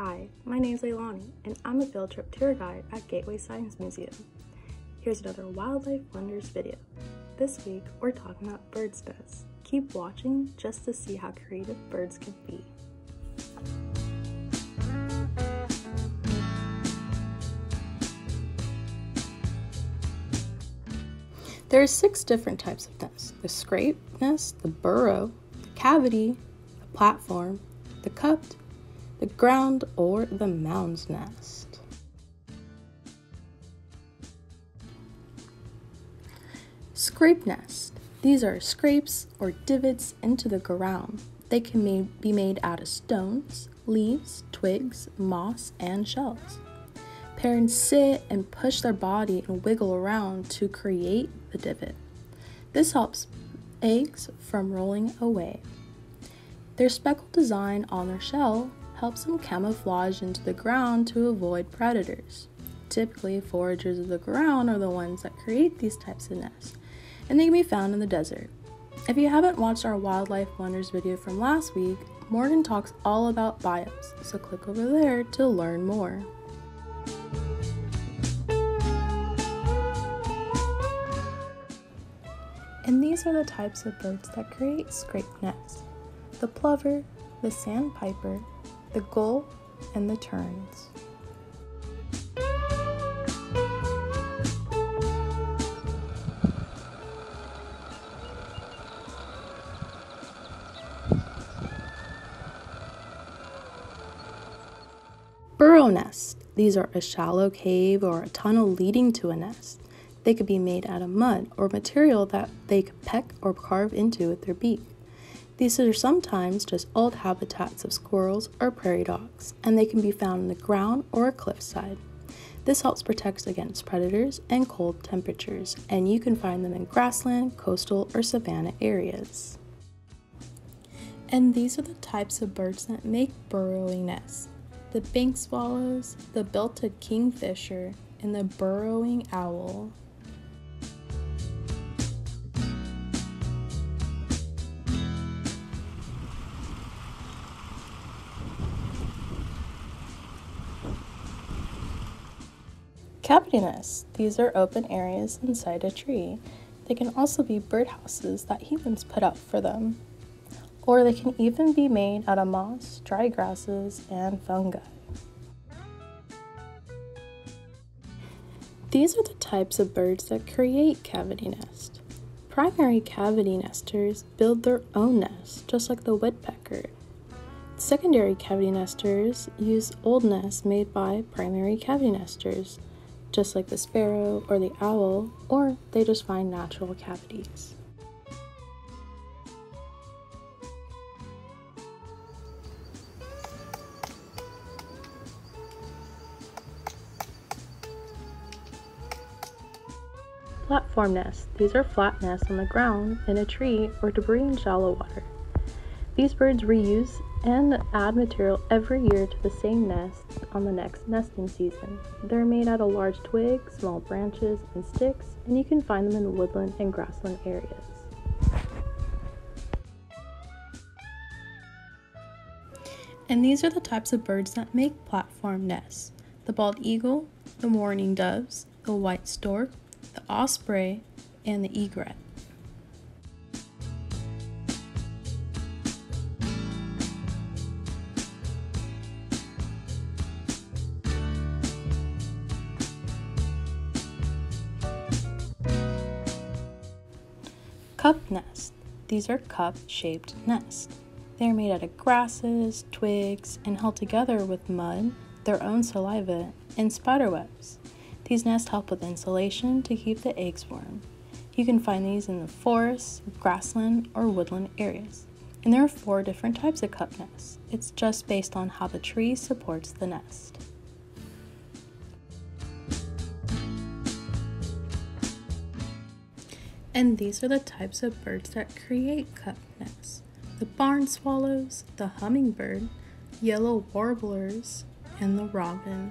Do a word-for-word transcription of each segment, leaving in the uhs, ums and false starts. Hi, my name's Leilani, and I'm a field trip tour guide at Gateway Science Museum. Here's another Wildlife Wonders video. This week, we're talking about birds' nests. Keep watching just to see how creative birds can be. There are six different types of nests: the scrape nest, the burrow, the cavity, the platform, the cupped, the ground, or the mound's nest. Scrape nest. These are scrapes or divots into the ground. They can be made out of stones, leaves, twigs, moss, and shells. Parents sit and push their body and wiggle around to create the divot. This helps eggs from rolling away. Their speckled design on their shell helps them camouflage into the ground to avoid predators. Typically, foragers of the ground are the ones that create these types of nests, and they can be found in the desert. If you haven't watched our Wildlife Wonders video from last week, Morgan talks all about biomes, so click over there to learn more. And these are the types of birds that create scrape nests: the plover, the sandpiper, the gull, and the terns. Burrow nests. These are a shallow cave or a tunnel leading to a nest. They could be made out of mud or material that they could peck or carve into with their beak. These are sometimes just old habitats of squirrels or prairie dogs, and they can be found in the ground or a cliffside. This helps protect against predators and cold temperatures, and you can find them in grassland, coastal, or savanna areas. And these are the types of birds that make burrowing nests: the bank swallows, the belted kingfisher, and the burrowing owl. Cavity nests. These are open areas inside a tree. They can also be birdhouses that humans put up for them. Or they can even be made out of moss, dry grasses, and fungi. These are the types of birds that create cavity nests. Primary cavity nesters build their own nests, just like the woodpecker. Secondary cavity nesters use old nests made by primary cavity nesters, just like the sparrow or the owl, or they just find natural cavities. Platform nests. These are flat nests on the ground, in a tree, or debris in shallow water. These birds reuse and add material every year to the same nest on the next nesting season. They're made out of large twigs, small branches, and sticks, and you can find them in woodland and grassland areas. And these are the types of birds that make platform nests: the bald eagle, the mourning doves, the white stork, the osprey, and the egret. Cup nests. These are cup-shaped nests. They are made out of grasses, twigs, and held together with mud, their own saliva, and spiderwebs. These nests help with insulation to keep the eggs warm. You can find these in the forest, grassland, or woodland areas. And there are four different types of cup nests. It's just based on how the tree supports the nest. And these are the types of birds that create cup nests: the barn swallows, the hummingbird, yellow warblers, and the robin.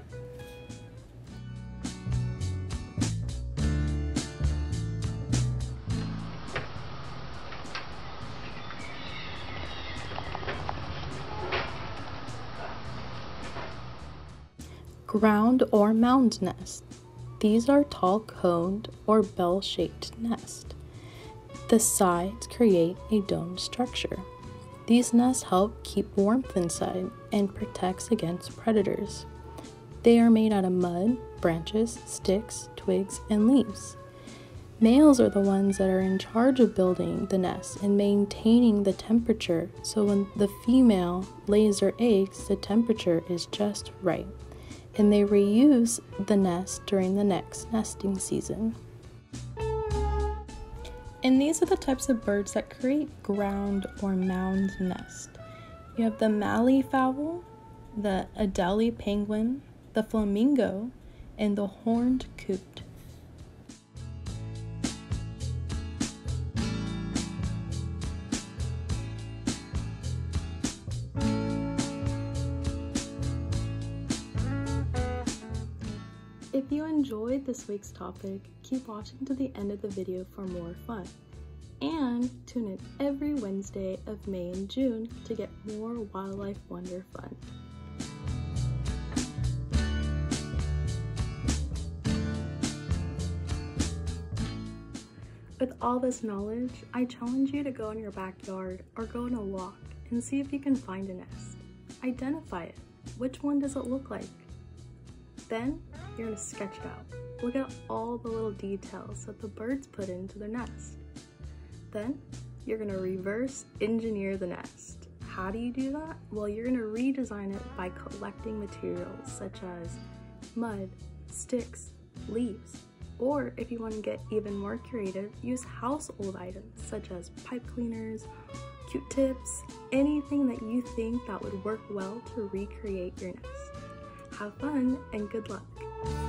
Ground or mound nest. These are tall coned or bell-shaped nests. The sides create a domed structure. These nests help keep warmth inside and protects against predators. They are made out of mud, branches, sticks, twigs, and leaves. Males are the ones that are in charge of building the nest and maintaining the temperature, so when the female lays her eggs, the temperature is just right, and they reuse the nest during the next nesting season. And these are the types of birds that create ground or mound nest. You have the mallee fowl, the Adélie penguin, the flamingo, and the horned coot. If you enjoyed this week's topic, keep watching to the end of the video for more fun. And tune in every Wednesday of May and June to get more Wildlife Wonder fun. With all this knowledge, I challenge you to go in your backyard or go on a walk and see if you can find a nest. Identify it. Which one does it look like? Then, you're going to sketch it out. Look at all the little details that the birds put into their nest. Then, you're going to reverse engineer the nest. How do you do that? Well, you're going to redesign it by collecting materials such as mud, sticks, leaves, or if you want to get even more creative, use household items such as pipe cleaners, Q-tips, anything that you think that would work well to recreate your nest. Have fun and good luck!